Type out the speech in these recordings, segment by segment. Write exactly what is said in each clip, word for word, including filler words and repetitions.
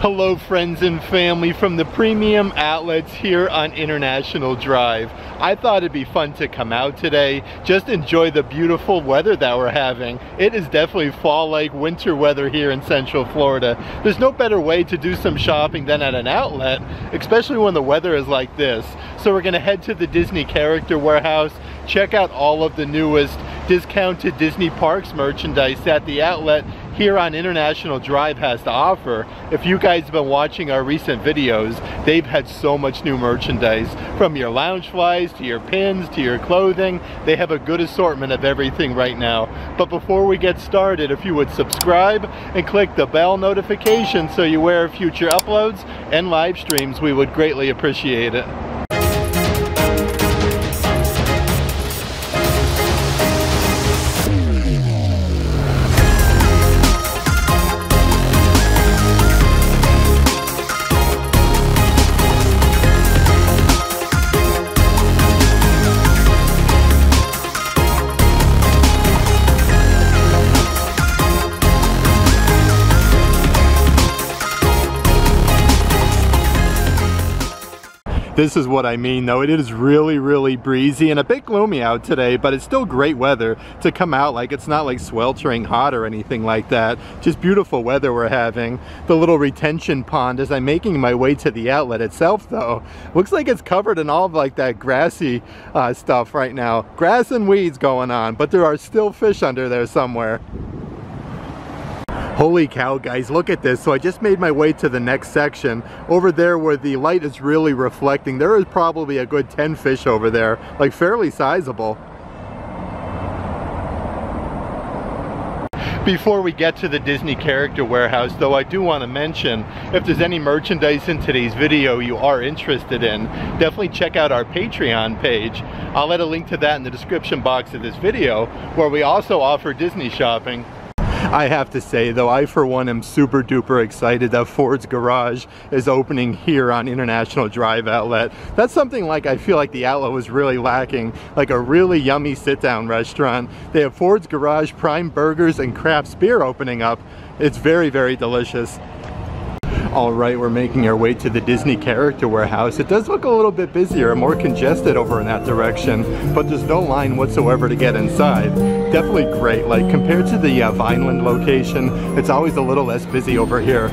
Hello friends and family from the premium outlets here on International Drive. I thought it'd be fun to come out today, just enjoy the beautiful weather that we're having. It is definitely fall-like winter weather here in Central Florida. There's no better way to do some shopping than at an outlet, especially when the weather is like this. So we're gonna head to the Disney Character Warehouse, check out all of the newest discounted Disney Parks merchandise that the outlet here on International Drive has to offer. If you guys have been watching our recent videos, they've had so much new merchandise, from your Loungeflies to your pins to your clothing. They have a good assortment of everything right now. But before we get started, if you would subscribe and click the bell notification so you're aware of future uploads and live streams, we would greatly appreciate it. This is what I mean though, it is really, really breezy and a bit gloomy out today, but it's still great weather to come out. Like, it's not like sweltering hot or anything like that. Just beautiful weather we're having. The little retention pond, as I'm making my way to the outlet itself though, looks like it's covered in all of like that grassy uh, stuff right now. Grass and weeds going on, but there are still fish under there somewhere. Holy cow guys, look at this. So I just made my way to the next section. Over there where the light is really reflecting, there is probably a good ten fish over there, like fairly sizable. Before we get to the Disney Character Warehouse though, I do want to mention, if there's any merchandise in today's video you are interested in, definitely check out our Patreon page. I'll add a link to that in the description box of this video, where we also offer Disney shopping. I have to say though, I for one am super duper excited that Ford's Garage is opening here on International Drive Outlet. That's something like I feel like the outlet was really lacking, like a really yummy sit-down restaurant. They have Ford's Garage prime burgers and craft beer opening up. It's very, very delicious. All right, we're making our way to the Disney Character Warehouse. It does look a little bit busier and more congested over in that direction, but there's no line whatsoever to get inside. Definitely great. Like, compared to the uh, Vineland location, it's always a little less busy over here.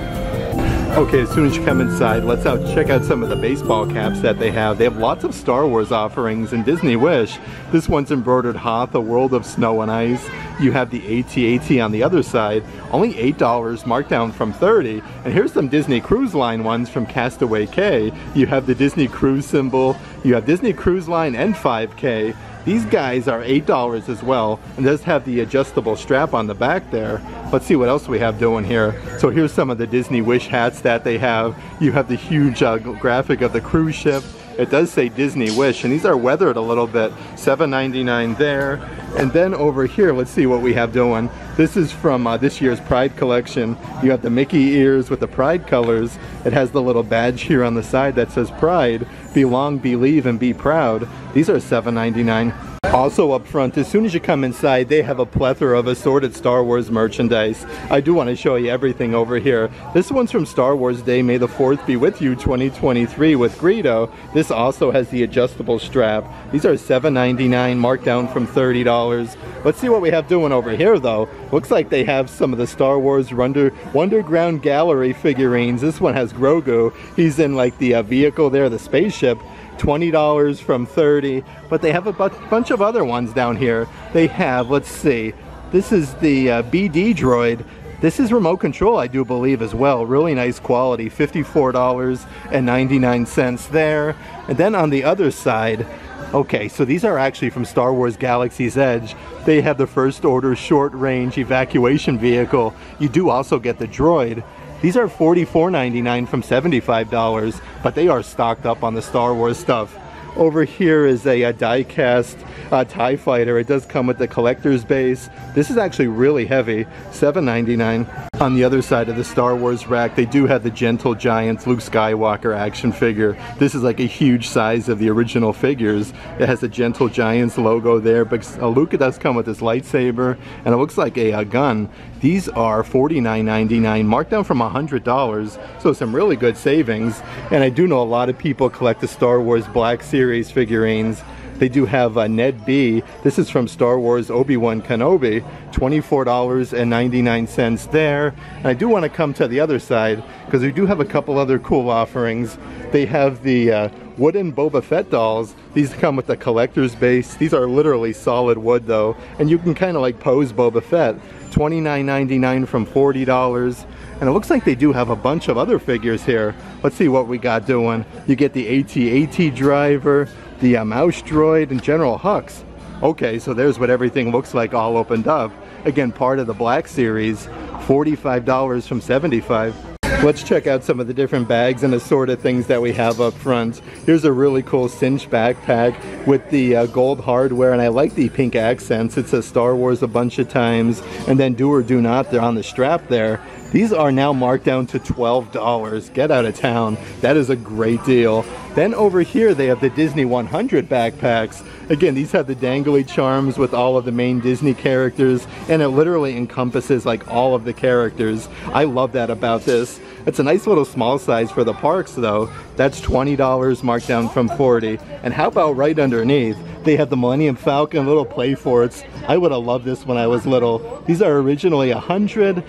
Okay, as soon as you come inside, let's out check out some of the baseball caps that they have. They have lots of Star Wars offerings and Disney Wish. This one's embroidered Hoth, a world of snow and ice. You have the AT-AT on the other side, only eight dollars, marked down from thirty. And here's some Disney Cruise Line ones from Castaway Cay. You have the Disney Cruise symbol, you have Disney Cruise Line and five K. These guys are eight dollars as well, and does have the adjustable strap on the back there. Let's see what else we have doing here. So here's some of the Disney Wish hats that they have. You have the huge uh, graphic of the cruise ship. It does say Disney Wish, and these are weathered a little bit. seven ninety-nine there. And then over here, let's see what we have doing. This is from uh, this year's Pride collection. You have the Mickey ears with the Pride colors. It has the little badge here on the side that says Pride. Belong, believe, and be proud. These are seven ninety-nine. Also up front, as soon as you come inside, they have a plethora of assorted Star Wars merchandise. I do want to show you everything over here. This one's from Star Wars Day, May the fourth be with you, twenty twenty-three with Greedo. This also has the adjustable strap. These are seven ninety-nine, marked down from thirty dollars. Let's see what we have doing over here though. Looks like they have some of the Star Wars Wonder, Wonderground Gallery figurines. This one has Grogu. He's in like the uh, vehicle there, the spaceship. twenty dollars from thirty, but they have a bu bunch of other ones down here. They have, let's see, this is the uh, B D droid. This is remote control, I do believe, as well. Really nice quality, fifty-four ninety-nine there. And then on the other side, okay, so these are actually from Star Wars Galaxy's Edge. They have the First Order short-range evacuation vehicle. You do also get the droid. These are forty-four ninety-nine from seventy-five dollars, but they are stocked up on the Star Wars stuff. Over here is a, a die-cast uh, TIE Fighter. It does come with the collector's base. This is actually really heavy, seven ninety-nine. On the other side of the Star Wars rack, they do have the Gentle Giants Luke Skywalker action figure. This is like a huge size of the original figures. It has the Gentle Giants logo there, but uh, Luke does come with this lightsaber, and it looks like a, a gun. These are forty-nine ninety-nine, marked down from one hundred dollars, so some really good savings. And I do know a lot of people collect the Star Wars Black Series figurines. They do have uh, Ned B. This is from Star Wars Obi-Wan Kenobi, twenty-four ninety-nine there. And I do want to come to the other side, because we do have a couple other cool offerings. They have the uh, wooden Boba Fett dolls. These come with the collector's base. These are literally solid wood though, and you can kind of like pose Boba Fett. twenty-nine ninety-nine from forty dollars. And it looks like they do have a bunch of other figures here. Let's see what we got doing. You get the AT-AT driver, the uh, mouse droid, and General Hux. Okay, so there's what everything looks like all opened up. Again, part of the Black Series, forty-five dollars from seventy-five dollars. Let's check out some of the different bags and assorted things that we have up front. Here's a really cool cinch backpack with the uh, gold hardware, and I like the pink accents. It says Star Wars a bunch of times, and then do or do not, they're on the strap there. These are now marked down to twelve dollars. Get out of town. That is a great deal. Then over here they have the Disney one hundred backpacks. Again, these have the dangly charms with all of the main Disney characters, and it literally encompasses like all of the characters. I love that about this. It's a nice little small size for the parks though. That's twenty dollars marked down from forty dollars. And how about right underneath? They have the Millennium Falcon little play forts. I would have loved this when I was little. These are originally one hundred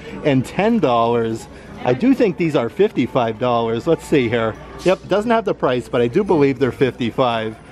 ten dollars. I do think these are fifty-five dollars. Let's see here. Yep, doesn't have the price, but I do believe they're fifty-five dollars.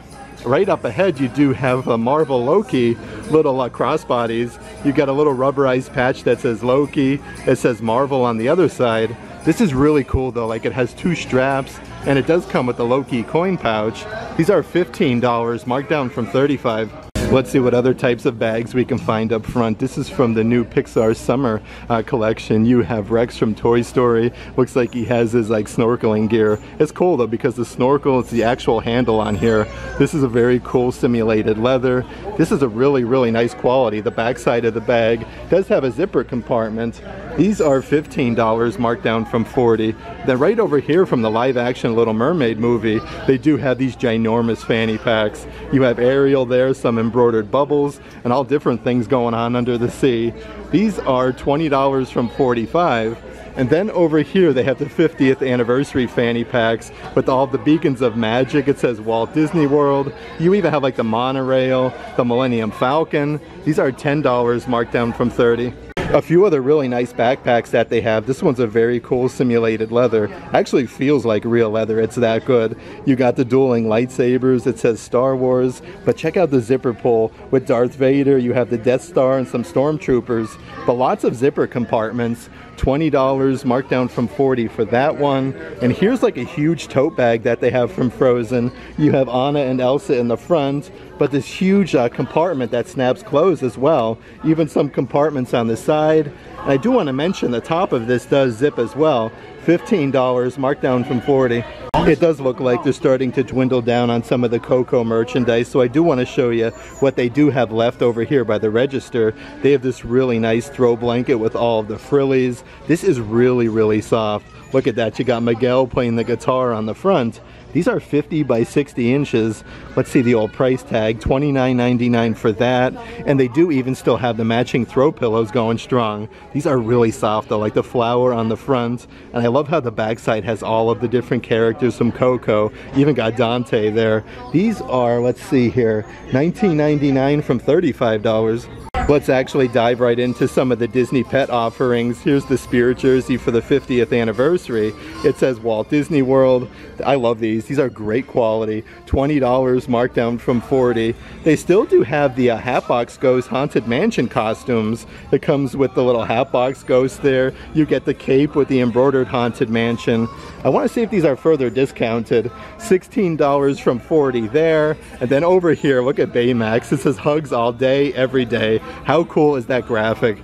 Right up ahead, you do have a Marvel Loki little uh, crossbodies. You've got a little rubberized patch that says Loki. It says Marvel on the other side. This is really cool though, like it has two straps, and it does come with the Loki coin pouch. These are fifteen dollars, marked down from thirty-five dollars. Let's see what other types of bags we can find up front. This is from the new Pixar Summer uh, collection. You have Rex from Toy Story. Looks like he has his like snorkeling gear. It's cool though, because the snorkel is the actual handle on here. This is a very cool simulated leather. This is a really, really nice quality. The backside of the bag does have a zipper compartment. These are fifteen dollars, marked down from forty dollars. Then right over here from the live-action Little Mermaid movie, they do have these ginormous fanny packs. You have Ariel there, some embroidered bubbles, and all different things going on under the sea. These are twenty dollars from forty-five dollars. And then over here they have the fiftieth anniversary fanny packs with all the beacons of magic. It says Walt Disney World. You even have like the monorail, the Millennium Falcon. These are ten dollars, marked down from thirty dollars. A few other really nice backpacks that they have. This one's a very cool simulated leather. Actually feels like real leather, it's that good. You got the dueling lightsabers, it says Star Wars, but check out the zipper pull with Darth Vader. You have the Death Star and some stormtroopers, but lots of zipper compartments. twenty dollars, marked down from forty dollars for that one. And here's like a huge tote bag that they have from Frozen. You have Anna and Elsa in the front, but this huge uh, compartment that snaps closed as well. Even some compartments on the side. And I do want to mention the top of this does zip as well. fifteen dollars, marked down from forty dollars. It does look like they're starting to dwindle down on some of the Coco merchandise, so I do want to show you what they do have left over here by the register. They have this really nice throw blanket with all of the frillies. This is really, really soft. Look at that, you got Miguel playing the guitar on the front. These are fifty by sixty inches. Let's see the old price tag, twenty-nine ninety-nine for that. And they do even still have the matching throw pillows going strong. These are really soft though, like the flower on the front. And I love how the backside has all of the different characters from Coco. You even got Dante there. These are, let's see here, nineteen ninety-nine from thirty-five dollars. Let's actually dive right into some of the Disney pet offerings. Here's the Spirit Jersey for the fiftieth anniversary. It says Walt Disney World. I love these. These are great quality. twenty dollars, marked down from forty dollars. They still do have the uh, Hatbox Ghost Haunted Mansion costumes. It comes with the little Hatbox Ghost there. You get the cape with the embroidered Haunted Mansion. I want to see if these are further discounted. sixteen dollars from forty dollars there. And then over here, look at Baymax. It says hugs all day, every day. How cool is that graphic?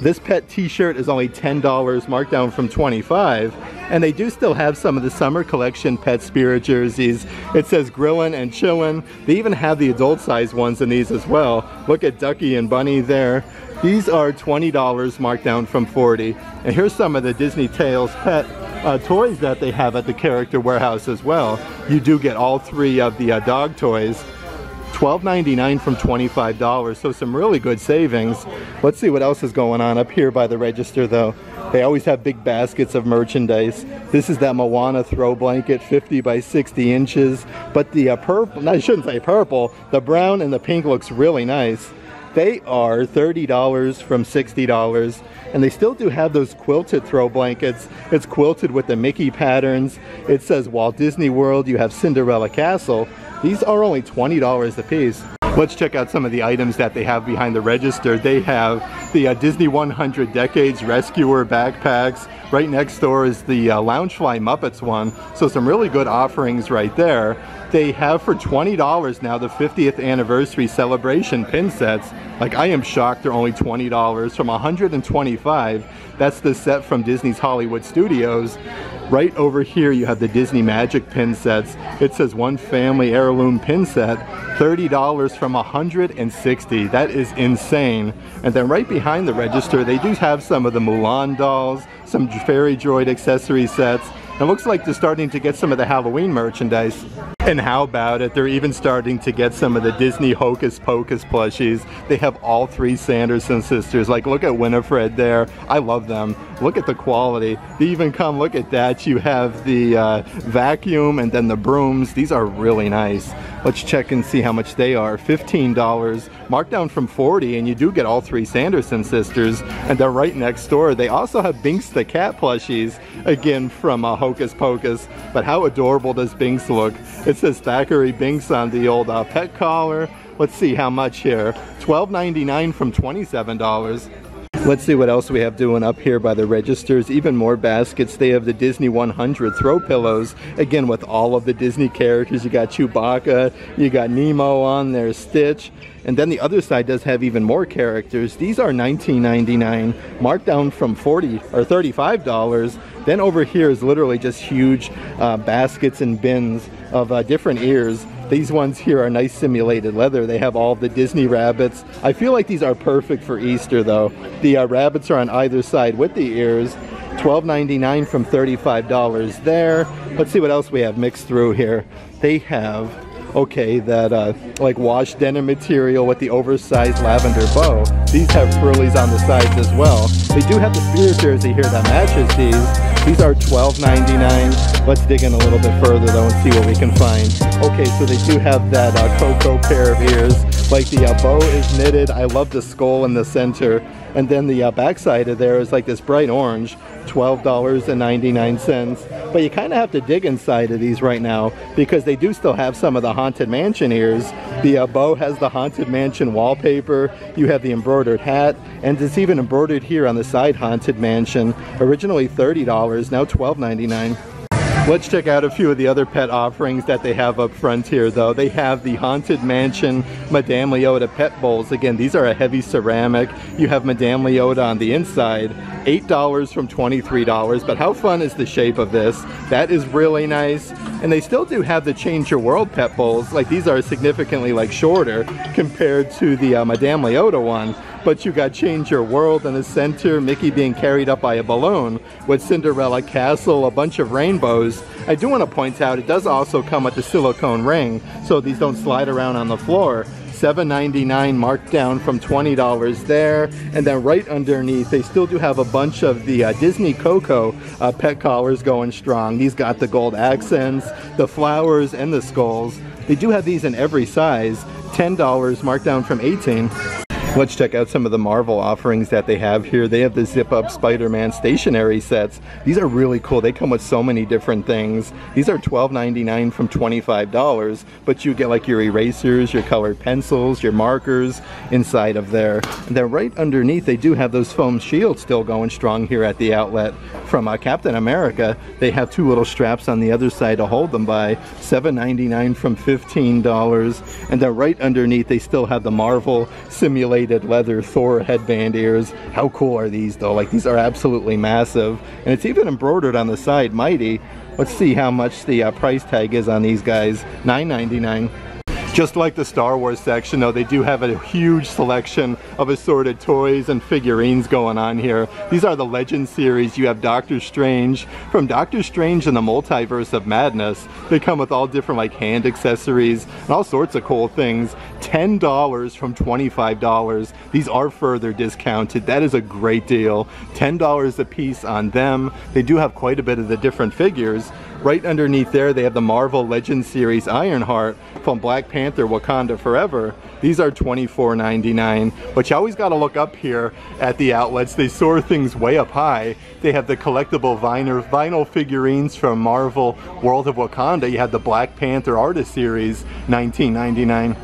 This pet t-shirt is only ten dollars, marked down from twenty-five dollars. And they do still have some of the summer collection pet spirit jerseys. It says grillin' and chillin'. They even have the adult size ones in these as well. Look at Ducky and Bunny there. These are twenty dollars, marked down from forty dollars. And here's some of the Disney Tales pet uh, toys that they have at the Character Warehouse as well. You do get all three of the uh, dog toys. twelve ninety-nine from twenty-five dollars, so some really good savings. Let's see what else is going on up here by the register though. They always have big baskets of merchandise. This is that Moana throw blanket, fifty by sixty inches. But the uh, purple, no, I shouldn't say purple, the brown and the pink looks really nice. They are thirty dollars from sixty dollars, and they still do have those quilted throw blankets. It's quilted with the Mickey patterns. It says Walt Disney World, you have Cinderella Castle. These are only twenty dollars a piece. Let's check out some of the items that they have behind the register. They have the uh, Disney one hundred Decades Rescuer backpacks. Right next door is the uh, Loungefly Muppets one. So some really good offerings right there. They have for twenty dollars now the fiftieth anniversary celebration pin sets. Like, I am shocked they're only twenty dollars from one hundred twenty-five dollars. That's the set from Disney's Hollywood Studios. Right over here you have the Disney Magic pin sets. It says one family heirloom pin set, thirty dollars from one hundred sixty dollars. That is insane. And then right behind the register they do have some of the Mulan dolls, some fairy droid accessory sets. It looks like they're starting to get some of the Halloween merchandise. And how about it? They're even starting to get some of the Disney Hocus Pocus plushies. They have all three Sanderson sisters. Like, look at Winifred there. I love them. Look at the quality. They even come, look at that. You have the uh, vacuum and then the brooms. These are really nice. Let's check and see how much they are. fifteen dollars, marked down from forty dollars, and you do get all three Sanderson sisters. And they're right next door. They also have Binks the cat plushies, again from uh, Hocus Pocus. But how adorable does Binks look? It says Thackeray Binks on the old uh, pet collar. Let's see how much here. twelve ninety-nine from twenty-seven dollars. Let's see what else we have doing up here by the registers. Even more baskets. They have the Disney one hundred throw pillows. Again, with all of the Disney characters. You got Chewbacca, you got Nemo on there, Stitch. And then the other side does have even more characters. These are nineteen ninety-nine, marked down from forty dollars or thirty-five dollars. Then over here is literally just huge uh, baskets and bins of uh, different ears. These ones here are nice simulated leather. They have all the Disney rabbits. I feel like these are perfect for Easter though. The uh, rabbits are on either side with the ears. twelve ninety-nine from thirty-five dollars there. Let's see what else we have mixed through here. They have, okay, that uh, like wash denim material with the oversized lavender bow. These have frillies on the sides as well. They do have the spirit jersey here that matches these. These are twelve ninety-nine. Let's dig in a little bit further though and see what we can find. Okay, so they do have that uh, Coco pair of ears. Like, the uh, bow is knitted. I love the skull in the center. And then the uh, backside of there is like this bright orange. twelve ninety-nine. But you kind of have to dig inside of these right now because they do still have some of the Haunted Mansion ears. The uh, bow has the Haunted Mansion wallpaper. You have the embroidered hat, and it's even embroidered here on the side, Haunted Mansion. Originally thirty dollars, now twelve ninety-nine. Let's check out a few of the other pet offerings that they have up front here though. They have the Haunted Mansion Madame Leota pet bowls. Again, these are a heavy ceramic. You have Madame Leota on the inside. eight dollars from twenty-three dollars, but how fun is the shape of this? That is really nice. And they still do have the Change Your World pet bowls. Like, these are significantly like shorter compared to the uh, Madame Leota one. But you got Change Your World in the center, Mickey being carried up by a balloon, with Cinderella Castle, a bunch of rainbows. I do want to point out it does also come with the silicone ring, so these don't slide around on the floor. seven ninety-nine, marked down from twenty dollars there. And then right underneath, they still do have a bunch of the uh, Disney Coco uh, pet collars going strong. These got the gold accents, the flowers, and the skulls. They do have these in every size. ten dollars, marked down from eighteen dollars. Let's check out some of the Marvel offerings that they have here. They have the zip-up Spider-Man stationery sets. These are really cool. They come with so many different things. These are twelve ninety-nine from twenty-five dollars, but you get like your erasers, your colored pencils, your markers inside of there. And then right underneath, they do have those foam shields still going strong here at the outlet from uh, Captain America. They have two little straps on the other side to hold them by. seven ninety-nine from fifteen dollars. And then right underneath, they still have the Marvel simulator plated leather Thor headband ears. How cool are these though? Like, these are absolutely massive, and it's even embroidered on the side, mighty. Let's see how much the uh, price tag is on these guys. nine ninety-nine. Just like the Star Wars section though, they do have a huge selection of assorted toys and figurines going on here. These are the Legend series. You have Doctor Strange from Doctor Strange and the Multiverse of Madness. They come with all different like hand accessories and all sorts of cool things. ten dollars from twenty-five dollars. These are further discounted. That is a great deal. ten dollars a piece on them. They do have quite a bit of the different figures. Right underneath there, they have the Marvel Legends series Ironheart from Black Panther Wakanda Forever. These are twenty-four ninety-nine, but you always gotta look up here at the outlets. They soar things way up high. They have the collectible vinyl, vinyl figurines from Marvel World of Wakanda. You have the Black Panther Artist series, nineteen ninety-nine.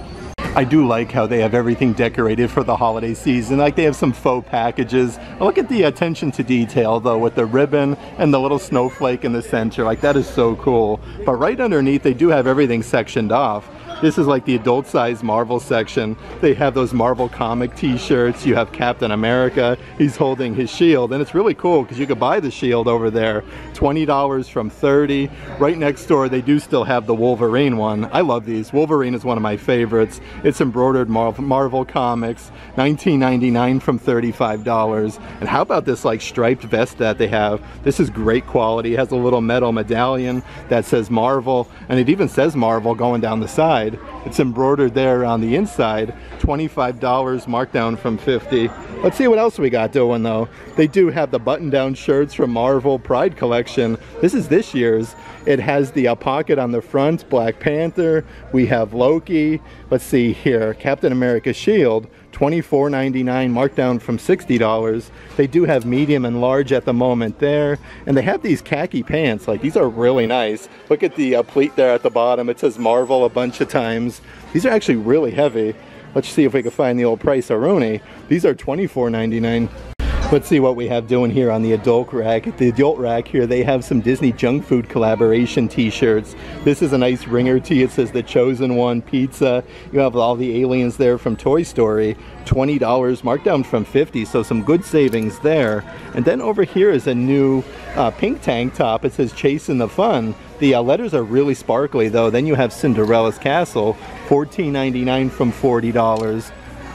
I do like how they have everything decorated for the holiday season. Like, they have some faux packages. Look at the attention to detail though, with the ribbon and the little snowflake in the center. Like, that is so cool. But right underneath, they do have everything sectioned off. This is like the adult size Marvel section. They have those Marvel comic t-shirts. You have Captain America. He's holding his shield, and it's really cool because you could buy the shield over there. twenty dollars from thirty. Right next door, they do still have the Wolverine one. I love these. Wolverine is one of my favorites. It's embroidered Mar Marvel comics. nineteen ninety-nine from thirty-five dollars. And how about this like striped vest that they have? This is great quality. It has a little metal medallion that says Marvel, and it even says Marvel going down the side. It's embroidered there on the inside. twenty-five dollars markdown from fifty. Let's see what else we got doing though. They do have the button-down shirts from Marvel Pride Collection. This is this year's. It has the uh, pocket on the front, Black Panther. We have Loki. Let's see here, Captain America's shield. twenty-four ninety-nine, markdown from sixty dollars. They do have medium and large at the moment there. And they have these khaki pants. Like, these are really nice. Look at the uh, pleat there at the bottom. It says Marvel a bunch of times. These are actually really heavy. Let's see if we can find the old price Aroni. These are twenty-four ninety-nine. Let's see what we have doing here on the adult rack. At the adult rack here, they have some Disney junk food collaboration t-shirts. This is a nice ringer tee. It says The Chosen One Pizza. You have all the aliens there from Toy Story. twenty dollars markdown from fifty, so some good savings there. And then over here is a new uh, pink tank top. It says Chasing the Fun. The uh, letters are really sparkly though. Then you have Cinderella's Castle. fourteen ninety-nine from forty dollars.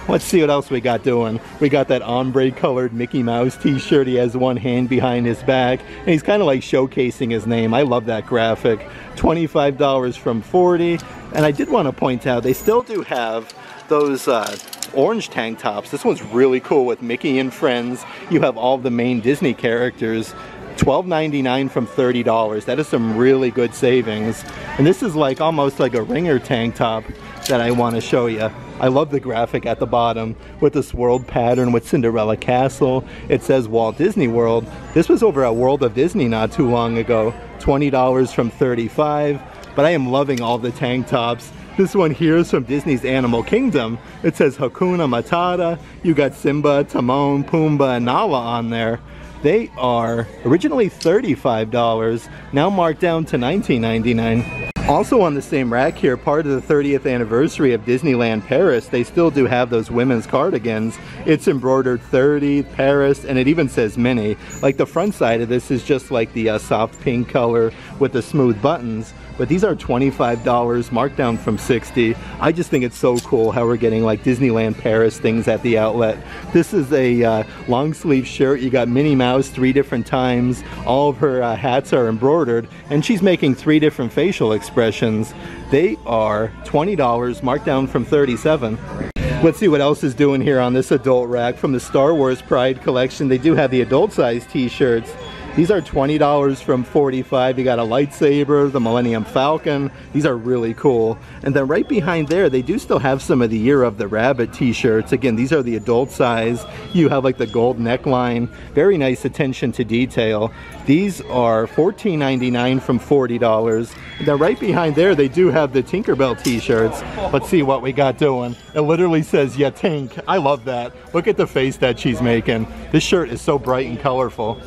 Let's see what else we got doing. We got that ombre colored Mickey Mouse t-shirt. He has one hand behind his back, and he's kind of like showcasing his name. I love that graphic. twenty-five dollars from forty. And I did want to point out, they still do have those uh, orange tank tops. This one's really cool with Mickey and friends. You have all the main Disney characters. twelve ninety-nine from thirty dollars. That is some really good savings. And this is like almost like a ringer tank top that I want to show you. I love the graphic at the bottom with the swirled pattern with Cinderella Castle. It says Walt Disney World. This was over at World of Disney not too long ago. twenty dollars from thirty-five dollars. But I am loving all the tank tops. This one here is from Disney's Animal Kingdom. It says Hakuna Matata. You got Simba, Timon, Pumbaa, and Nala on there. They are originally thirty-five dollars, now marked down to nineteen ninety-nine. Also on the same rack here, part of the thirtieth anniversary of Disneyland Paris, they still do have those women's cardigans. It's embroidered thirty, Paris, and it even says Minnie. Like, the front side of this is just like the uh, soft pink color with the smooth buttons, but these are twenty-five dollars, markdown from sixty. I just think it's so cool how we're getting like Disneyland Paris things at the outlet. This is a uh, long sleeve shirt. You got Minnie Mouse three different times. All of her uh, hats are embroidered, and she's making three different facial expressions. Expressions. They are twenty dollars, markdown from thirty-seven dollars. Let's see what else is doing here on this adult rack. From the Star Wars Pride Collection, they do have the adult size t-shirts. These are twenty dollars from forty-five dollars. You got a lightsaber, the Millennium Falcon. These are really cool. And then right behind there, they do still have some of the Year of the Rabbit t-shirts. Again, these are the adult size. You have like the gold neckline. Very nice attention to detail. These are fourteen ninety-nine from forty dollars. And then right behind there, they do have the Tinkerbell t-shirts. Let's see what we got doing. It literally says, "Ya Tink." I love that. Look at the face that she's making. This shirt is so bright and colorful.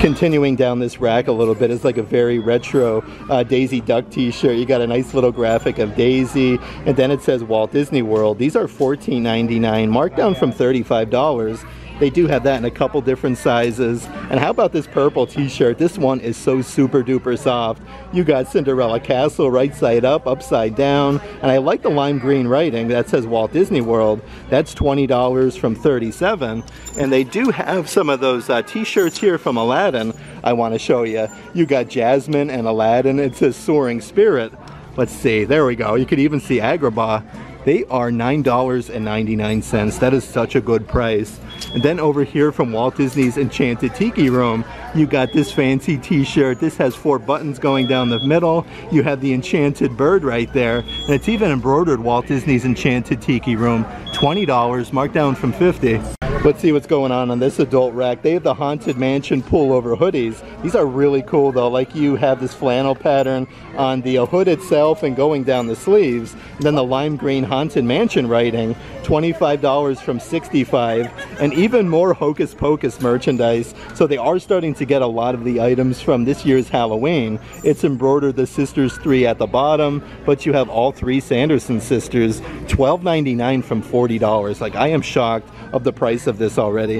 Continuing down this rack a little bit is like a very retro uh, Daisy Duck t-shirt. You got a nice little graphic of Daisy, and then it says Walt Disney World. These are fourteen ninety-nine, marked down from thirty-five dollars. They do have that in a couple different sizes. And how about this purple t-shirt? This one is so super duper soft. You got Cinderella Castle right side up, upside down. And I like the lime green writing that says Walt Disney World. That's twenty dollars from thirty-seven dollars. And they do have some of those uh, t-shirts here from Aladdin I want to show you. You got Jasmine and Aladdin. It says Soaring Spirit. Let's see, there we go. You could even see Agrabah. They are nine ninety-nine. That is such a good price. And then over here from Walt Disney's Enchanted Tiki Room, you got this fancy t-shirt. This has four buttons going down the middle. You have the enchanted bird right there. And it's even embroidered Walt Disney's Enchanted Tiki Room. twenty dollars, marked down from fifty dollars. Let's see what's going on on this adult rack. They have the Haunted Mansion pullover hoodies. These are really cool though. Like you have this flannel pattern on the hood itself and going down the sleeves. And then the lime green Haunted Mansion writing, twenty-five dollars from sixty-five dollars. And even more Hocus Pocus merchandise. So they are starting to get a lot of the items from this year's Halloween. It's embroidered the Sisters three at the bottom, but you have all three Sanderson Sisters, twelve ninety-nine from forty dollars. Like, I am shocked of the price of this already.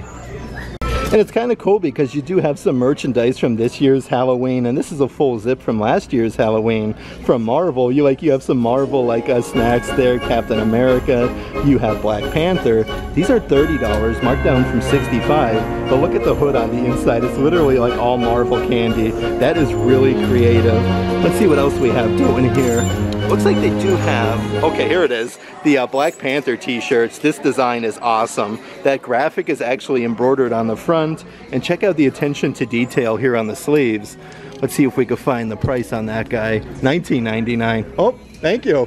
And it's kind of cool because you do have some merchandise from this year's Halloween, and this is a full zip from last year's Halloween from Marvel. You like you have some Marvel like uh, snacks there, Captain America, you have Black Panther. These are thirty dollars, marked down from sixty-five dollars, but look at the hood on the inside. It's literally like all Marvel candy. That is really creative. Let's see what else we have doing here. Looks like they do have, okay, here it is, the uh, Black Panther t-shirts. This design is awesome. That graphic is actually embroidered on the front, and check out the attention to detail here on the sleeves. Let's see if we can find the price on that guy. nineteen ninety-nine. Oh, thank you.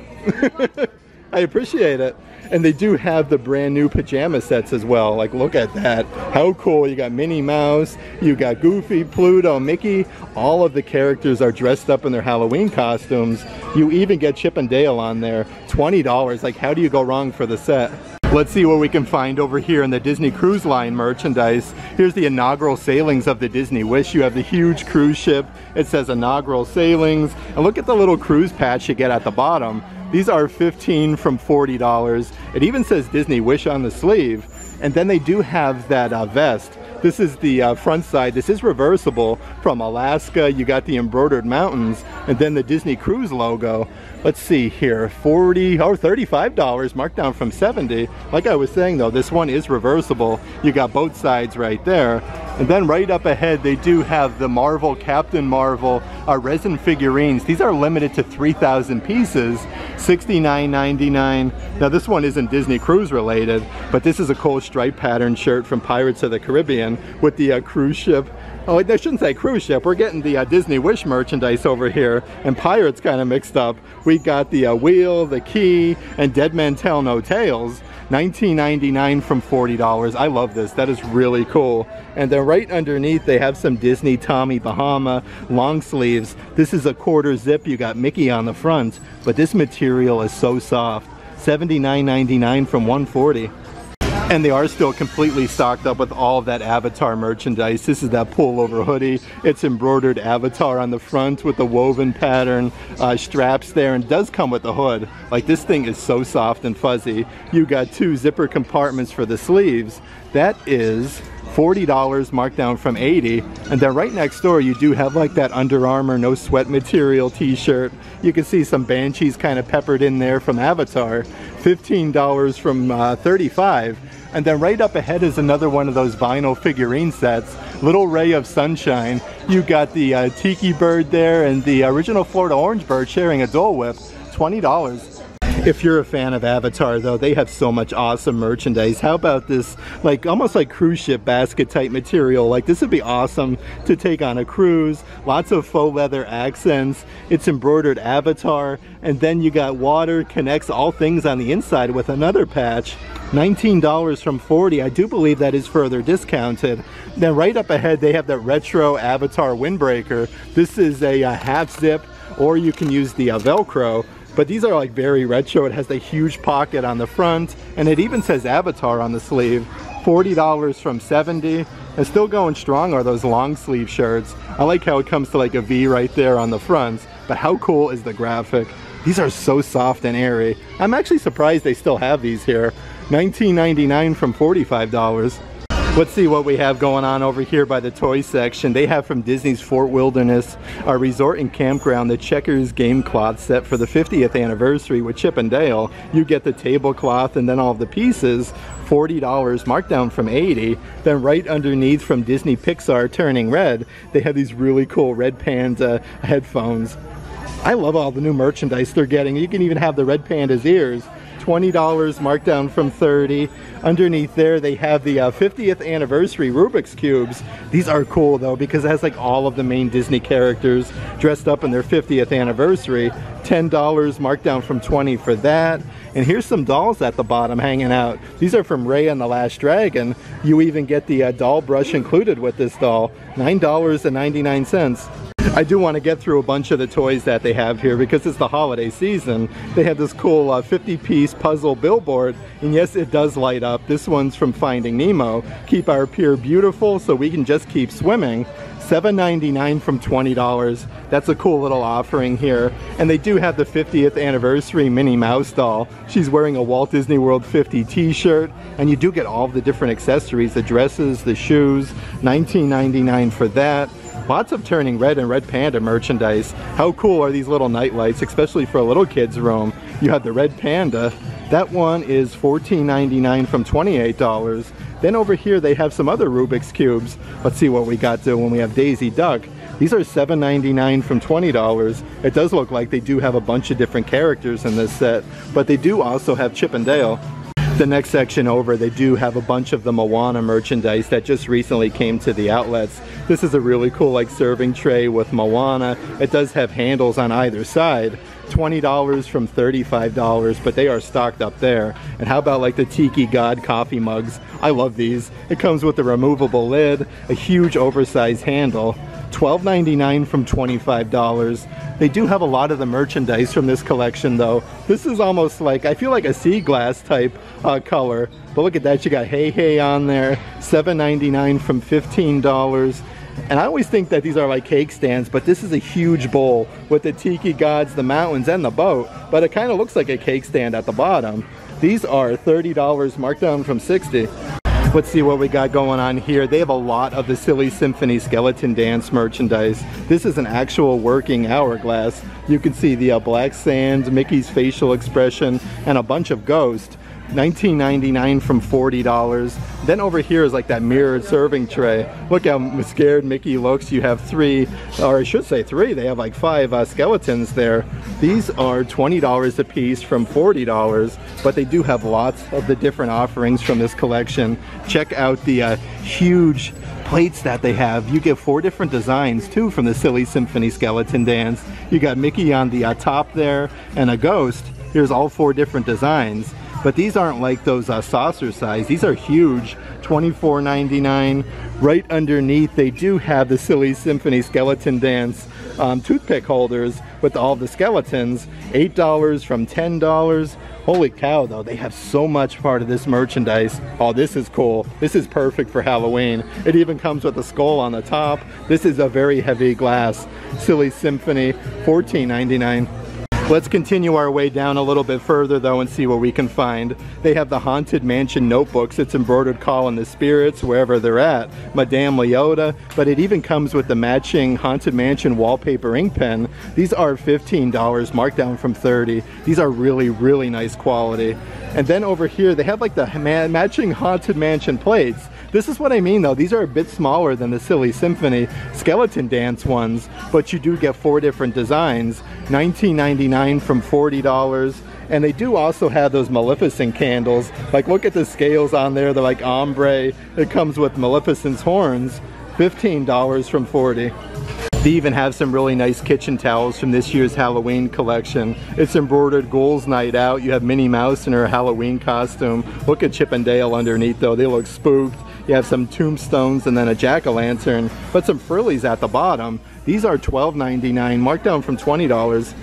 I appreciate it. And they do have the brand new pajama sets as well. Like, look at that. How cool. You got Minnie Mouse, you got Goofy, Pluto, Mickey. All of the characters are dressed up in their Halloween costumes. You even get Chip and Dale on there. twenty dollars. Like, how do you go wrong for the set? Let's see what we can find over here in the Disney Cruise Line merchandise. Here's the inaugural sailings of the Disney Wish. You have the huge cruise ship. It says inaugural sailings. And look at the little cruise patch you get at the bottom. These are fifteen dollars from forty dollars. It even says Disney Wish on the sleeve. And then they do have that uh, vest. This is the uh, front side. This is reversible from Alaska. You got the embroidered mountains and then the Disney Cruise logo. Let's see here, forty dollars or thirty-five dollars, marked down from seventy dollars. Like I was saying though, this one is reversible. You got both sides right there. And then right up ahead, they do have the Marvel, Captain Marvel, uh, resin figurines. These are limited to three thousand pieces, sixty-nine ninety-nine. Now this one isn't Disney Cruise related, but this is a cool stripe pattern shirt from Pirates of the Caribbean with the uh, cruise ship. Oh, I shouldn't say cruise ship. We're getting the uh, Disney Wish merchandise over here, and Pirates kind of mixed up. We got the uh, wheel, the key, and Dead Men Tell No Tales. nineteen ninety-nine from forty dollars. I love this. That is really cool. And then right underneath, they have some Disney Tommy Bahama long sleeves. This is a quarter zip. You got Mickey on the front, but this material is so soft. seventy-nine ninety-nine from one forty. And they are still completely stocked up with all of that Avatar merchandise. This is that pullover hoodie. It's embroidered Avatar on the front with the woven pattern, uh, straps there, and does come with the hood. Like, this thing is so soft and fuzzy. You got two zipper compartments for the sleeves. That is forty dollars, marked down from eighty dollars. And then right next door, you do have like that Under Armour No Sweat Material t-shirt. You can see some Banshees kind of peppered in there from Avatar. fifteen dollars from uh, thirty-five dollars. And then right up ahead is another one of those vinyl figurine sets, Little Ray of Sunshine. You got the uh, Tiki Bird there and the original Florida Orange Bird sharing a Dole Whip, twenty dollars. If you're a fan of Avatar though, they have so much awesome merchandise. How about this, like almost like cruise ship basket type material? Like, this would be awesome to take on a cruise. Lots of faux leather accents. It's embroidered Avatar, and then you got water connects all things on the inside with another patch. nineteen dollars from forty dollars. I do believe that is further discounted. Then right up ahead, they have that retro Avatar windbreaker. This is a, a half zip, or you can use the uh, Velcro. But these are like very retro. It has the huge pocket on the front, and it even says Avatar on the sleeve. forty dollars from seventy dollars. And still going strong are those long sleeve shirts. I like how it comes to like a V right there on the fronts, but how cool is the graphic? These are so soft and airy. I'm actually surprised they still have these here. nineteen ninety-nine from forty-five dollars. Let's see what we have going on over here by the toy section. They have from Disney's Fort Wilderness, our resort and campground, the Checkers game cloth set for the fiftieth anniversary with Chip and Dale. You get the tablecloth and then all of the pieces, forty dollars, markdown from eighty dollars. Then right underneath from Disney Pixar Turning Red, they have these really cool Red Panda headphones. I love all the new merchandise they're getting. You can even have the Red Panda's ears. twenty dollars, markdown from thirty dollars. Underneath there, they have the uh, fiftieth anniversary Rubik's Cubes. These are cool though, because it has like all of the main Disney characters dressed up in their fiftieth anniversary. ten dollars, markdown from twenty dollars for that. And here's some dolls at the bottom hanging out. These are from Raya and the Last Dragon. You even get the uh, doll brush included with this doll. nine ninety-nine. I do want to get through a bunch of the toys that they have here because it's the holiday season. They have this cool fifty-piece uh, puzzle billboard, and yes, it does light up. This one's from Finding Nemo. Keep our pier beautiful so we can just keep swimming. seven ninety-nine from twenty dollars. That's a cool little offering here. And they do have the fiftieth anniversary Minnie Mouse doll. She's wearing a Walt Disney World fifty t-shirt, and you do get all the different accessories, the dresses, the shoes, nineteen ninety-nine for that. Lots of Turning Red and Red Panda merchandise. How cool are these little night lights, especially for a little kid's room? You have the Red Panda. That one is fourteen ninety-nine from twenty-eight dollars. Then over here they have some other Rubik's Cubes. Let's see what we got to when we have Daisy Duck. These are seven ninety-nine from twenty dollars. It does look like they do have a bunch of different characters in this set, but they do also have Chip and Dale. The next section over, they do have a bunch of the Moana merchandise that just recently came to the outlets. This is a really cool like serving tray with Moana. It does have handles on either side. twenty dollars from thirty-five dollars, but they are stocked up there. And how about like the Tiki God coffee mugs? I love these. It comes with a removable lid, a huge oversized handle. twelve ninety-nine from twenty-five dollars. They do have a lot of the merchandise from this collection though. This is almost like, I feel like a sea glass type uh, color. But look at that, you got Hey Hey on there. seven ninety-nine from fifteen dollars. And I always think that these are like cake stands, but this is a huge bowl with the tiki gods, the mountains, and the boat, but it kind of looks like a cake stand at the bottom. These are thirty dollars, markdown from sixty dollars. Let's see what we got going on here. They have a lot of the Silly Symphony Skeleton Dance merchandise. This is an actual working hourglass. You can see the uh, black sand, Mickey's facial expression, and a bunch of ghosts. nineteen ninety-nine from forty dollars. Then over here is like that mirrored serving tray. Look how scared Mickey looks. You have three, or I should say three, they have like five uh, skeletons there. These are twenty dollars a piece from forty dollars, but they do have lots of the different offerings from this collection. Check out the uh, huge plates that they have. You get four different designs too from the Silly Symphony Skeleton Dance. You got Mickey on the uh, top there and a ghost. Here's all four different designs. But these aren't like those uh, saucer size. These are huge, twenty-four ninety-nine. Right underneath, they do have the Silly Symphony Skeleton Dance um, toothpick holders with all the skeletons, eight dollars from ten dollars. Holy cow though, they have so much part of this merchandise. Oh, this is cool. This is perfect for Halloween. It even comes with a skull on the top. This is a very heavy glass. Silly Symphony, fourteen ninety-nine. Let's continue our way down a little bit further though and see what we can find. They have the Haunted Mansion notebooks. It's embroidered call on the spirits wherever they're at. Madame Leota, but it even comes with the matching Haunted Mansion wallpaper ink pen. These are fifteen dollars, markdown from thirty dollars. These are really, really nice quality. And then over here, they have like the ma- matching Haunted Mansion plates. This is what I mean though, these are a bit smaller than the Silly Symphony Skeleton Dance ones, but you do get four different designs, nineteen ninety-nine from forty dollars, and they do also have those Maleficent candles. Like look at the scales on there, they're like ombre. It comes with Maleficent's horns, fifteen dollars from forty dollars. They even have some really nice kitchen towels from this year's Halloween collection. It's embroidered Ghouls Night Out. You have Minnie Mouse in her Halloween costume. Look at Chip and Dale underneath though, they look spooked. You have some tombstones and then a jack-o'-lantern, but some frillies at the bottom. These are twelve ninety-nine, markdown from twenty dollars.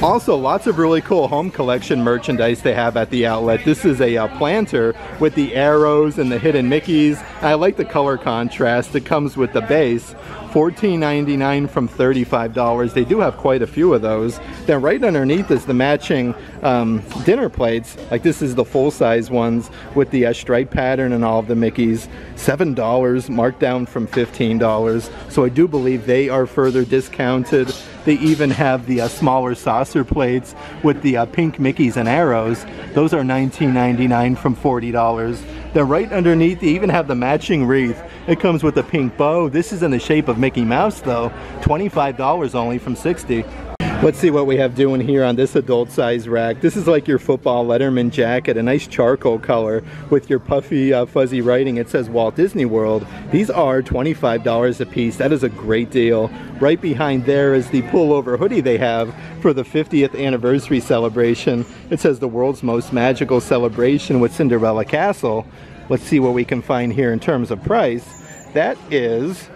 Also, lots of really cool home collection merchandise they have at the outlet. This is a uh, planter with the arrows and the hidden Mickeys. I like the color contrast. It comes with the base. fourteen ninety-nine from thirty-five dollars. They do have quite a few of those. Then right underneath is the matching um, dinner plates. Like this is the full-size ones with the uh, stripe pattern and all of the Mickeys. seven dollars, marked down from fifteen dollars. So I do believe they are further discounted. They even have the uh, smaller saucer plates with the uh, pink Mickeys and arrows. Those are nineteen ninety-nine from forty dollars. Then right underneath they even have the matching wreath. It comes with a pink bow. This is in the shape of Mickey Mouse though. twenty-five dollars only from sixty dollars. Let's see what we have doing here on this adult size rack. This is like your football Letterman jacket, a nice charcoal color with your puffy uh, fuzzy writing. It says Walt Disney World. These are twenty-five dollars a piece. That is a great deal. Right behind there is the pullover hoodie they have for the fiftieth anniversary celebration. It says the world's most magical celebration with Cinderella Castle. Let's see what we can find here in terms of price. That is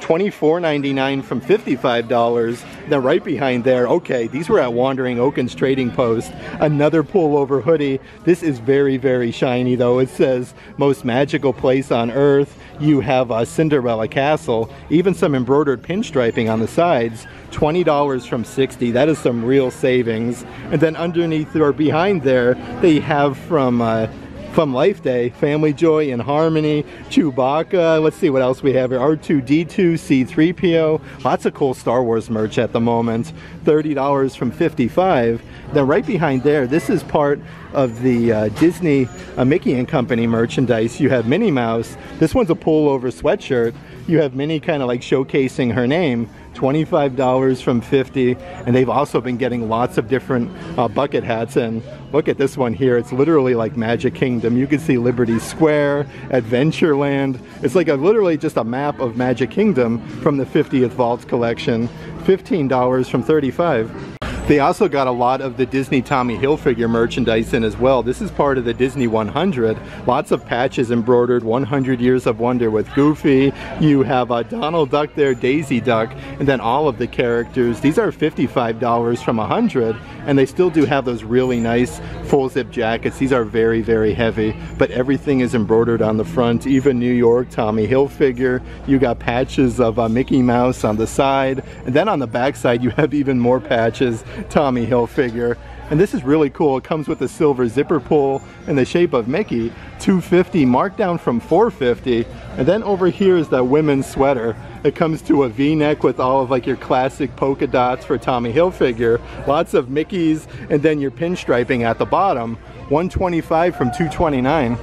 twenty-four ninety-nine from fifty-five dollars. Then right behind there, okay, these were at Wandering Oaken's Trading Post. Another pullover hoodie. This is very, very shiny though. It says, most magical place on earth. You have a Cinderella Castle. Even some embroidered pinstriping on the sides. twenty dollars from sixty dollars. That is some real savings. And then underneath or behind there, they have from uh, From Life Day, Family Joy and Harmony, Chewbacca. Let's see what else we have here. R two D two, C three P O. Lots of cool Star Wars merch at the moment. thirty dollars from fifty-five dollars. Then right behind there, this is part of the uh, Disney uh, Mickey and Company merchandise. You have Minnie Mouse. This one's a pullover sweatshirt. You have Minnie kind of like showcasing her name. twenty-five dollars from fifty dollars. And they've also been getting lots of different uh, bucket hats. And look at this one here. It's literally like Magic Kingdom. You can see Liberty Square, Adventureland. It's like a literally just a map of Magic Kingdom from the fiftieth Vaults collection. fifteen dollars from thirty-five dollars. They also got a lot of the Disney Tommy Hilfiger merchandise in as well. This is part of the Disney one hundred. Lots of patches embroidered, one hundred Years of Wonder with Goofy. You have uh, Donald Duck there, Daisy Duck, and then all of the characters. These are fifty-five dollars from one hundred, and they still do have those really nice full zip jackets. These are very, very heavy, but everything is embroidered on the front, even New York Tommy Hilfiger. You got patches of uh, Mickey Mouse on the side, and then on the back side, you have even more patches. Tommy Hilfiger. And this is really cool. It comes with a silver zipper pull in the shape of Mickey. two fifty marked down from four fifty. And then over here is that women's sweater. It comes to a V-neck with all of like your classic polka dots for Tommy Hilfiger. Lots of Mickeys and then your pinstriping at the bottom. one twenty-five from two twenty-nine.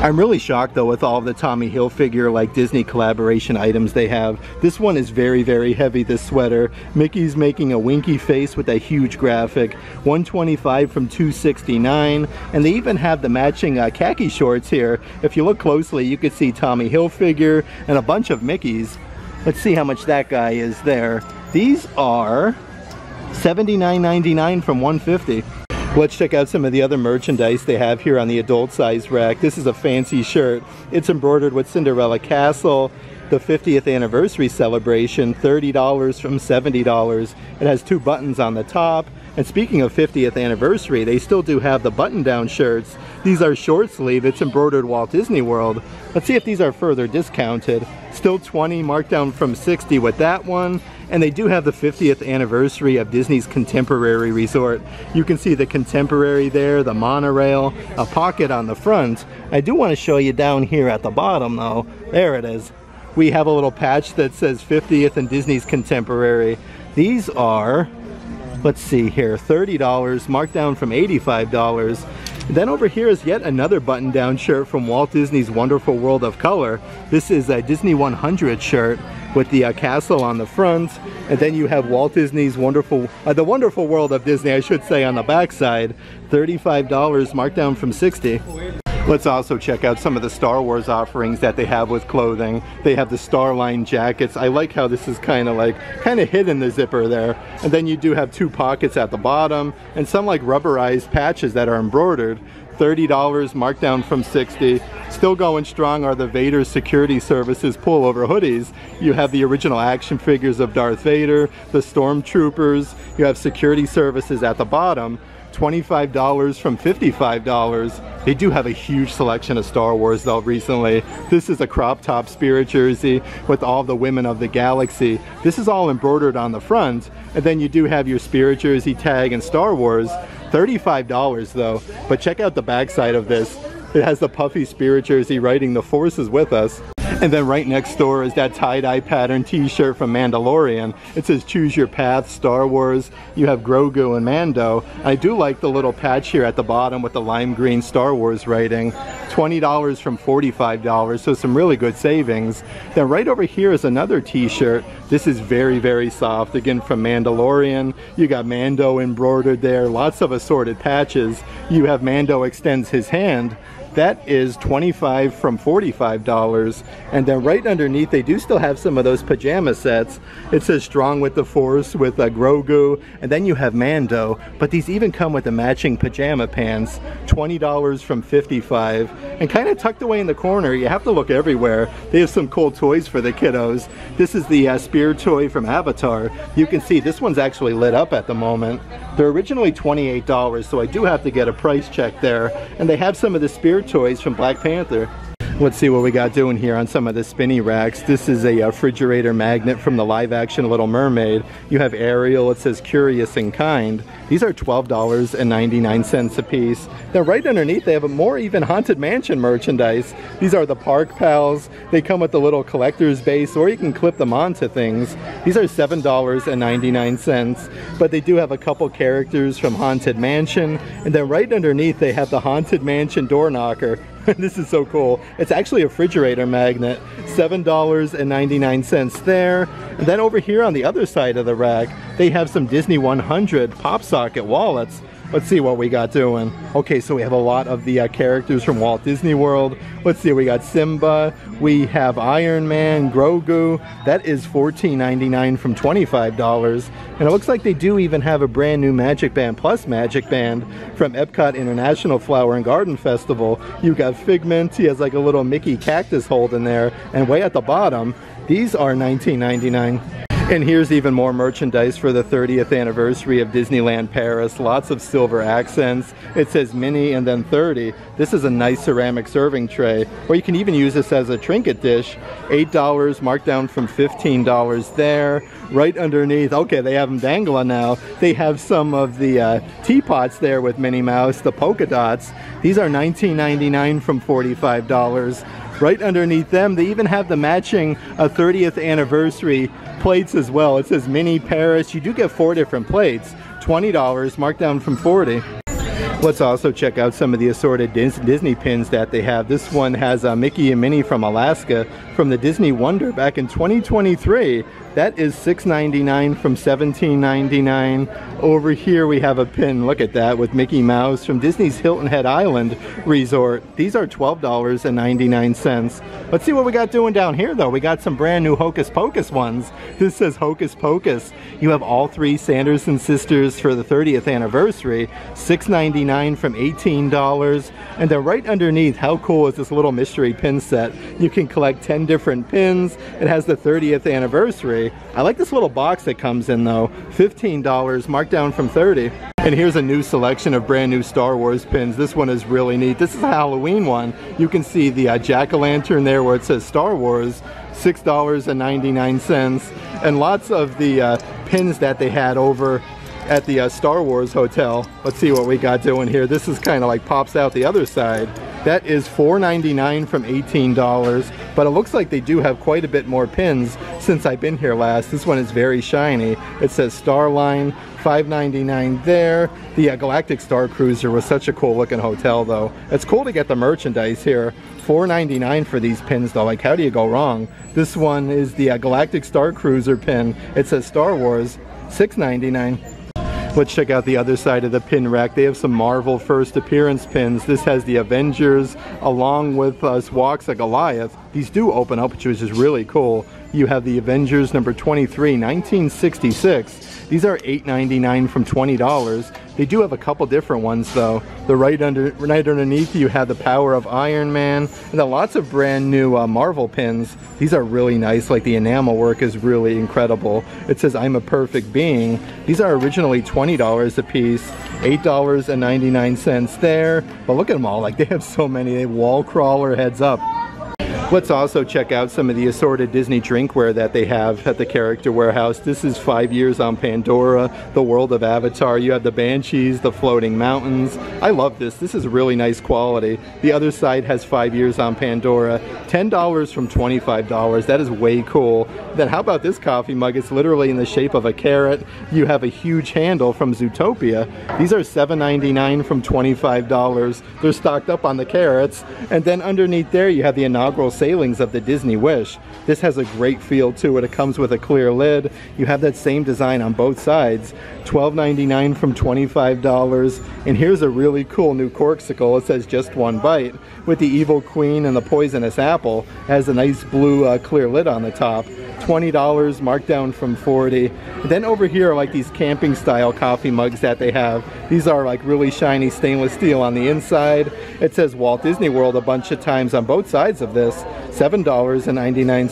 I'm really shocked though with all of the Tommy Hilfiger like Disney collaboration items they have. This one is very, very heavy, this sweater. Mickey's making a winky face with a huge graphic. one twenty-five from two sixty-nine. And they even have the matching uh, khaki shorts here. If you look closely, you could see Tommy Hilfiger and a bunch of Mickeys. Let's see how much that guy is there. These are seventy-nine ninety-nine from one fifty. Let's check out some of the other merchandise they have here on the adult size rack. This is a fancy shirt. It's embroidered with Cinderella Castle, the fiftieth anniversary celebration, thirty dollars from seventy dollars. It has two buttons on the top. And speaking of fiftieth anniversary, they still do have the button-down shirts. These are short sleeve. It's embroidered Walt Disney World. Let's see if these are further discounted. Still twenty dollars, marked down from sixty dollars with that one. And they do have the fiftieth anniversary of Disney's Contemporary Resort. You can see the Contemporary there, the monorail, a pocket on the front. I do want to show you down here at the bottom though. There it is. We have a little patch that says fiftieth and Disney's Contemporary. These are, let's see here, thirty dollars, marked down from eighty-five dollars. Then over here is yet another button-down shirt from Walt Disney's Wonderful World of Color. This is a Disney one hundred shirt with the uh, castle on the front. And then you have Walt Disney's Wonderful, uh, the Wonderful World of Disney, I should say, on the backside. thirty-five dollars, marked down from sixty dollars. Let's also check out some of the Star Wars offerings that they have with clothing. They have the Starline jackets. I like how this is kind of like, kind of hidden the zipper there. And then you do have two pockets at the bottom and some like rubberized patches that are embroidered. thirty dollars markdown from sixty dollars. Still going strong are the Vader Security Services pullover hoodies. You have the original action figures of Darth Vader, the Stormtroopers. You have Security Services at the bottom. twenty-five dollars from fifty-five dollars. They do have a huge selection of Star Wars though recently. This is a crop top spirit jersey with all the women of the galaxy. This is all embroidered on the front. And then you do have your spirit jersey tag and Star Wars. thirty-five dollars though. But check out the backside of this. It has the puffy spirit jersey writing "The Force is with us." And then right next door is that tie-dye pattern t-shirt from Mandalorian. It says "Choose Your Path, Star Wars." You have Grogu and Mando. I do like the little patch here at the bottom with the lime green Star Wars writing. twenty dollars from forty-five dollars, so some really good savings. Then right over here is another t-shirt. This is very, very soft, again from Mandalorian. You got Mando embroidered there, lots of assorted patches. You have Mando extends his hand. That is twenty-five dollars from forty-five dollars. And then right underneath, they do still have some of those pajama sets. It says "Strong with the Force" with uh, Grogu, and then you have Mando, but these even come with the matching pajama pants. twenty dollars from fifty-five dollars. And kind of tucked away in the corner, you have to look everywhere. They have some cool toys for the kiddos. This is the uh, spear toy from Avatar. You can see this one's actually lit up at the moment. They're originally twenty-eight dollars, so I do have to get a price check there. And they have some of the spear toys from Black Panther. Let's see what we got doing here on some of the spinny racks. This is a refrigerator magnet from the live action Little Mermaid. You have Ariel, it says "Curious and Kind." These are twelve ninety-nine a piece. Now right underneath they have more even Haunted Mansion merchandise. These are the Park Pals. They come with the little collector's base, or you can clip them onto things. These are seven ninety-nine, but they do have a couple characters from Haunted Mansion. And then right underneath they have the Haunted Mansion door knocker. This is so cool. It's actually a refrigerator magnet. seven ninety-nine there. And then over here on the other side of the rack, they have some Disney one hundred pop socket wallets. Let's see what we got doing. Okay, so we have a lot of the uh, characters from Walt Disney World. Let's see, we got Simba, we have Iron Man, Grogu. That is fourteen ninety-nine from twenty-five dollars. And it looks like they do even have a brand new Magic Band Plus Magic Band from Epcot International Flower and Garden Festival. You got Figment, he has like a little Mickey cactus hold in there. And way at the bottom, these are nineteen ninety-nine. And here's even more merchandise for the thirtieth anniversary of Disneyland Paris. Lots of silver accents. It says "Mini" and then thirty. This is a nice ceramic serving tray, or you can even use this as a trinket dish. eight dollars markdown from fifteen dollars there. Right underneath, okay, they have them dangling now. They have some of the uh, teapots there with Minnie Mouse, the polka dots. These are nineteen ninety-nine from forty-five dollars. Right underneath them, they even have the matching uh, thirtieth anniversary plates as well. It says "Mini Paris." You do get four different plates. twenty dollars, markdown from forty. Let's also check out some of the assorted Disney pins that they have. This one has uh, Mickey and Minnie from Alaska from the Disney Wonder back in twenty twenty-three. That is six ninety-nine from seventeen ninety-nine. Over here we have a pin, look at that, with Mickey Mouse from Disney's Hilton Head Island Resort. These are twelve ninety-nine. Let's see what we got doing down here though. We got some brand new Hocus Pocus ones. This says "Hocus Pocus." You have all three Sanderson Sisters for the thirtieth anniversary. six ninety-nine from eighteen dollars. And then right underneath, how cool is this little mystery pin set? You can collect ten different pins. It has the thirtieth anniversary. I like this little box that comes in though. fifteen dollars, markdown from thirty. And here's a new selection of brand new Star Wars pins. This one is really neat. This is a Halloween one. You can see the uh, jack-o'-lantern there where it says Star Wars. six ninety-nine. And lots of the uh, pins that they had over at the uh, Star Wars Hotel. Let's see what we got doing here. This is kind of like pops out the other side. That is four ninety-nine from eighteen dollars, but it looks like they do have quite a bit more pins since I've been here last. This one is very shiny. It says "Starline." five ninety-nine there. The uh, Galactic Star Cruiser was such a cool looking hotel though. It's cool to get the merchandise here. four ninety-nine for these pins though, like how do you go wrong? This one is the uh, Galactic Star Cruiser pin. It says "Star Wars." six ninety-nine. Let's check out the other side of the pin rack. They have some Marvel first appearance pins. This has the Avengers along with us walks a Goliath. These do open up, which is just really cool. You have the Avengers number twenty-three, nineteen sixty-six. These are eight ninety-nine from twenty dollars. They do have a couple different ones though. The right under, right underneath you have the Power of Iron Man, and then lots of brand new uh, Marvel pins. These are really nice, like the enamel work is really incredible. It says, I'm a perfect being. These are originally twenty dollars a piece, eight ninety-nine there, but look at them all, like they have so many. They have wall crawler, heads up. Let's also check out some of the assorted Disney drinkware that they have at the Character Warehouse. This is Five Years on Pandora, the World of Avatar. You have the Banshees, the Floating Mountains. I love this. This is really nice quality. The other side has Five Years on Pandora. ten dollars from twenty-five dollars. That is way cool. Then how about this coffee mug? It's literally in the shape of a carrot. You have a huge handle from Zootopia. These are seven ninety-nine from twenty-five dollars. They're stocked up on the carrots. And then underneath there you have the inaugural sailings of the Disney Wish. This has a great feel to it. It comes with a clear lid. You have that same design on both sides. twelve ninety-nine from twenty-five dollars. And here's a really cool new corksicle. It says just one bite with the evil queen and the poisonous apple. It has a nice blue uh, clear lid on the top. twenty dollars marked down from forty. Then over here are like these camping style coffee mugs that they have. These are like really shiny stainless steel on the inside. It says Walt Disney World a bunch of times on both sides of this. seven ninety-nine.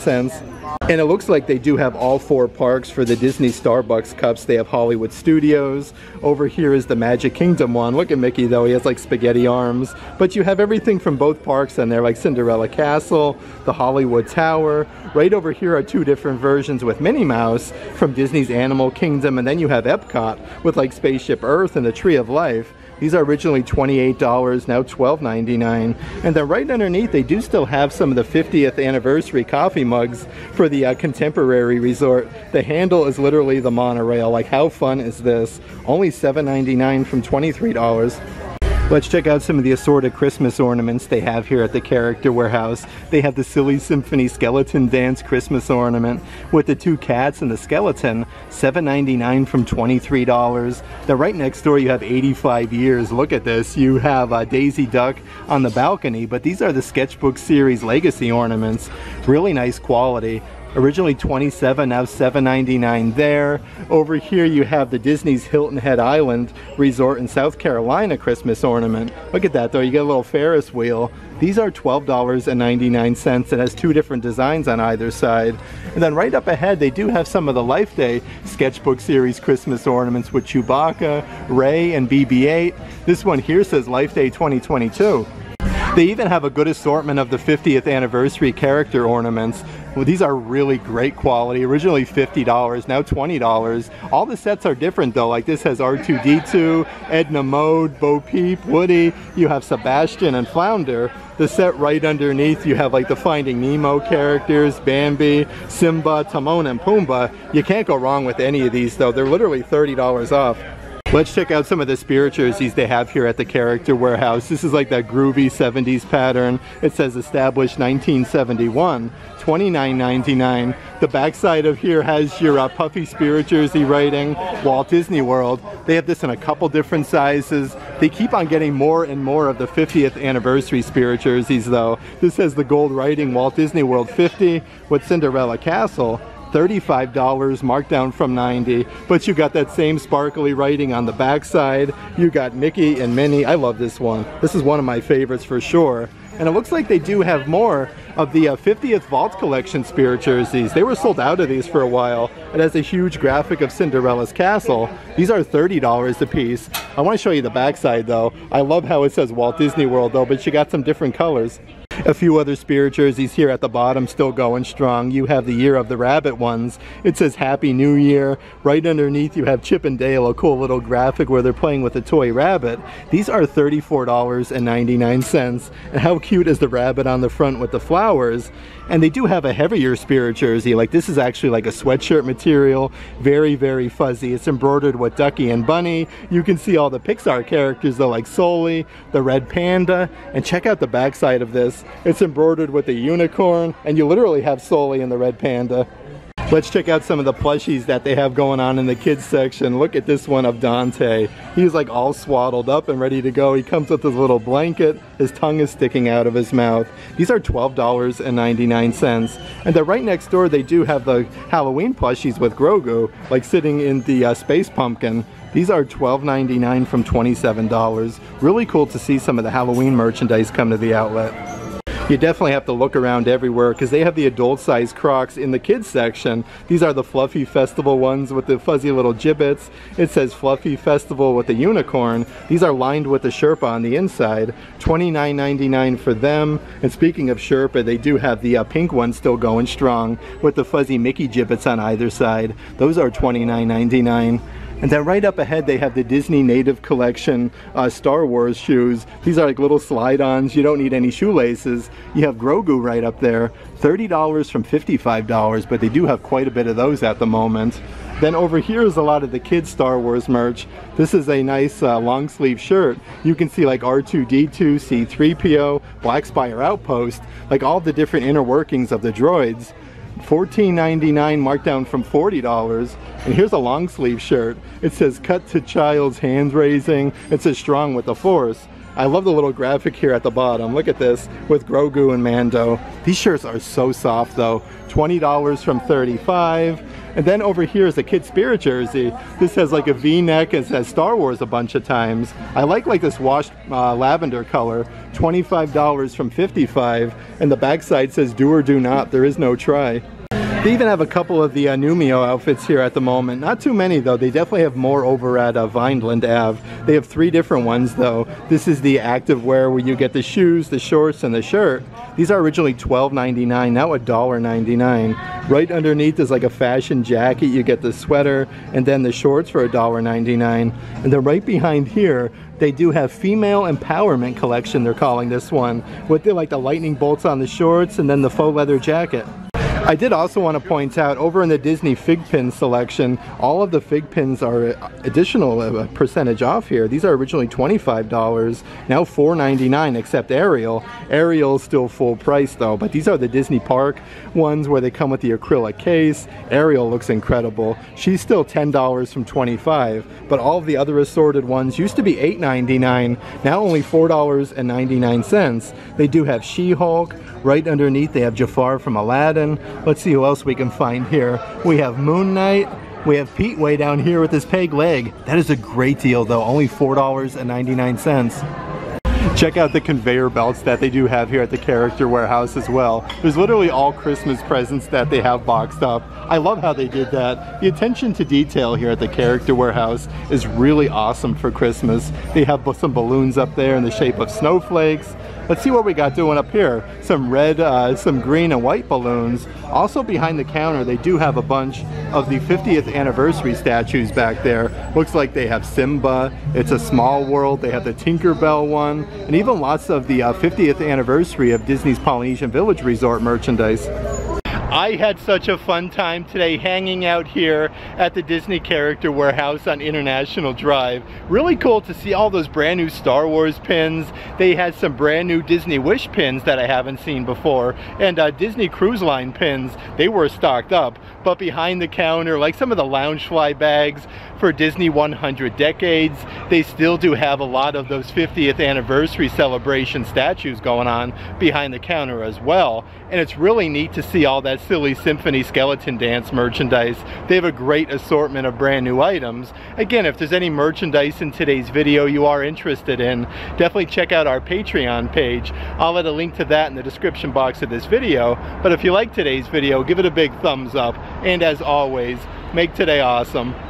And it looks like they do have all four parks for the Disney Starbucks cups. They have Hollywood Studios. Over here is the Magic Kingdom one. Look at Mickey though, he has like spaghetti arms. But you have everything from both parks in there, like Cinderella Castle, the Hollywood Tower. Right over here are two different versions with Minnie Mouse from Disney's Animal Kingdom. And then you have Epcot with like Spaceship Earth and the Tree of Life. These are originally twenty-eight dollars, now twelve ninety-nine. And then right underneath, they do still have some of the fiftieth anniversary coffee mugs for the uh, Contemporary Resort. The handle is literally the monorail. Like, how fun is this? Only seven ninety-nine from twenty-three dollars. Let's check out some of the assorted Christmas ornaments they have here at the Character Warehouse. They have the Silly Symphony Skeleton Dance Christmas ornament with the two cats and the skeleton, seven ninety-nine from twenty-three dollars. Then right next door you have eighty-five years. Look at this. You have uh, Daisy Duck on the balcony, but these are the Sketchbook Series Legacy ornaments. Really nice quality. Originally twenty-seven dollars, now seven ninety-nine there. Over here you have the Disney's Hilton Head Island Resort in South Carolina Christmas ornament. Look at that though, you get a little Ferris wheel. These are twelve ninety-nine. It has two different designs on either side. And then right up ahead they do have some of the Life Day Sketchbook Series Christmas ornaments with Chewbacca, Rey, and B B eight. This one here says Life Day twenty twenty-two. They even have a good assortment of the fiftieth anniversary character ornaments. Well, these are really great quality. Originally fifty dollars, now twenty dollars. All the sets are different though. Like this has R two D two, Edna Mode, Bo Peep, Woody. You have Sebastian and Flounder. The set right underneath you have like the Finding Nemo characters, Bambi, Simba, Timon, and Pumbaa. You can't go wrong with any of these though. They're literally thirty dollars off. Let's check out some of the spirit jerseys they have here at the Character Warehouse. This is like that groovy seventies pattern. It says established nineteen seventy-one, twenty-nine ninety-nine. The backside of here has your uh, puffy spirit jersey writing, Walt Disney World. They have this in a couple different sizes. They keep on getting more and more of the fiftieth anniversary spirit jerseys though. This has the gold writing Walt Disney World fifty with Cinderella Castle. thirty-five dollars marked down from ninety, but you got that same sparkly writing on the backside. You got Mickey and Minnie. I love this one. This is one of my favorites for sure. And it looks like they do have more of the uh, fiftieth Vault Collection spirit jerseys. They were sold out of these for a while. It has a huge graphic of Cinderella's castle. These are thirty dollars a piece. I want to show you the backside though. I love how it says Walt Disney World though, but you got some different colors. A few other spirit jerseys here at the bottom still going strong. You have the Year of the Rabbit ones. It says Happy New Year. Right underneath you have Chip and Dale, a cool little graphic where they're playing with a toy rabbit. These are thirty-four ninety-nine. And how cute is the rabbit on the front with the flowers? And they do have a heavier spirit jersey. Like this is actually like a sweatshirt material. Very, very fuzzy. It's embroidered with Ducky and Bunny. You can see all the Pixar characters though, like Sully, the Red Panda. And check out the backside of this. It's embroidered with a unicorn, and you literally have Sully and the Red Panda. Let's check out some of the plushies that they have going on in the kids section. Look at this one of Dante. He's like all swaddled up and ready to go. He comes with his little blanket. His tongue is sticking out of his mouth. These are twelve ninety-nine. And then right next door they do have the Halloween plushies with Grogu, like sitting in the uh, space pumpkin. These are twelve ninety-nine from twenty-seven dollars. Really cool to see some of the Halloween merchandise come to the outlet. You definitely have to look around everywhere because they have the adult size Crocs in the kids section. These are the Fluffy Festival ones with the fuzzy little gibbets. It says Fluffy Festival with a unicorn. These are lined with a Sherpa on the inside. twenty-nine ninety-nine for them. And speaking of Sherpa, they do have the uh, pink one still going strong with the fuzzy Mickey gibbets on either side. Those are twenty-nine ninety-nine. And then right up ahead they have the Disney Native Collection uh, Star Wars shoes. These are like little slide-ons. You don't need any shoelaces. You have Grogu right up there. thirty dollars from fifty-five dollars, but they do have quite a bit of those at the moment. Then over here is a lot of the kids' Star Wars merch. This is a nice uh, long sleeve shirt. You can see like R two D two, C three P O, Black Spire Outpost, like all the different inner workings of the droids. fourteen ninety-nine markdown from forty dollars. And here's a long sleeve shirt. It says cut to child's hand raising. It says strong with the force. I love the little graphic here at the bottom. Look at this with Grogu and Mando. These shirts are so soft though. twenty dollars from thirty-five dollars. And then over here is a Kid Spirit jersey. This has like a V-neck and says Star Wars a bunch of times. I like like this washed uh, lavender color. twenty-five dollars from fifty-five dollars. And the backside says do or do not. There is no try. They even have a couple of the uh, Numio outfits here at the moment. Not too many though. They definitely have more over at uh, Vineland Avenue. They have three different ones though. This is the active wear where you get the shoes, the shorts, and the shirt. These are originally twelve ninety-nine, now one ninety-nine. Right underneath is like a fashion jacket. You get the sweater and then the shorts for one ninety-nine. And then right behind here, they do have Female Empowerment Collection, they're calling this one, with the, like the lightning bolts on the shorts and then the faux leather jacket. I did also want to point out, over in the Disney fig pin selection, all of the fig pins are additional percentage off here. These are originally twenty-five dollars, now four ninety-nine except Ariel. Ariel's still full price though, but these are the Disney Park ones where they come with the acrylic case. Ariel looks incredible. She's still ten dollars from twenty-five dollars, but all of the other assorted ones used to be eight ninety-nine, now only four ninety-nine. They do have She-Hulk. Right underneath they have Jafar from Aladdin. Let's see who else we can find here. We have Moon Knight. We have Pete way down here with his peg leg. That is a great deal though, only four ninety-nine. Check out the conveyor belts that they do have here at the Character Warehouse as well. There's literally all Christmas presents that they have boxed up. I love how they did that. The attention to detail here at the Character Warehouse is really awesome for Christmas. They have some balloons up there in the shape of snowflakes. Let's see what we got doing up here. Some red, uh, some green and white balloons. Also behind the counter, they do have a bunch of the fiftieth anniversary statues back there. Looks like they have Simba, It's a Small World, they have the Tinkerbell one, and even lots of the uh, fiftieth anniversary of Disney's Polynesian Village Resort merchandise. I had such a fun time today hanging out here at the Disney Character Warehouse on International Drive. Really cool to see all those brand new Star Wars pins. They had some brand new Disney Wish pins that I haven't seen before. And uh, Disney Cruise Line pins, they were stocked up. But behind the counter, like some of the Loungefly bags for Disney one hundred decades, they still do have a lot of those fiftieth anniversary celebration statues going on behind the counter as well. And it's really neat to see all that Silly Symphony Skeleton Dance merchandise. They have a great assortment of brand new items. Again, if there's any merchandise in today's video you are interested in, definitely check out our Patreon page. I'll add a link to that in the description box of this video. But if you like today's video, give it a big thumbs up. And as always, make today awesome.